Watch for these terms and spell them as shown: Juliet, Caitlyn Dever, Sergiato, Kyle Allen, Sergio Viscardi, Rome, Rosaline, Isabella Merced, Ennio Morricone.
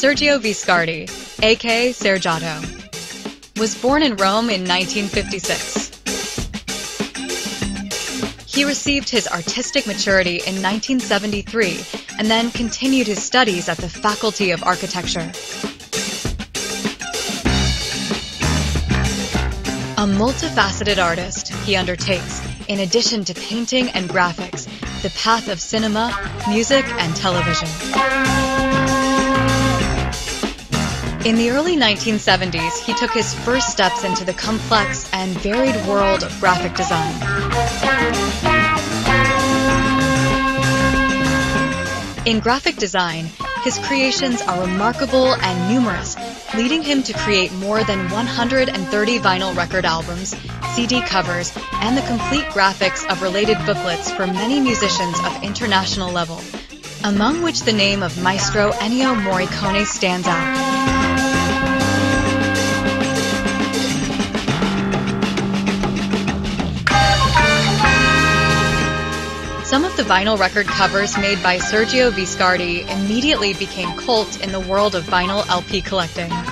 Sergio Viscardi, a.k.a. Sergiato, was born in Rome in 1956. He received his artistic maturity in 1973 and then continued his studies at the Faculty of Architecture. A multifaceted artist, he undertakes, in addition to painting and graphics, the path of cinema, music, and television. In the early 1970s, he took his first steps into the complex and varied world of graphic design. In graphic design, his creations are remarkable and numerous, leading him to create more than 130 vinyl record albums, CD covers, and the complete graphics of related booklets for many musicians of international level, among which the name of Maestro Ennio Morricone stands out. Some of the vinyl record covers made by Sergio Viscardi immediately became cult in the world of vinyl LP collecting.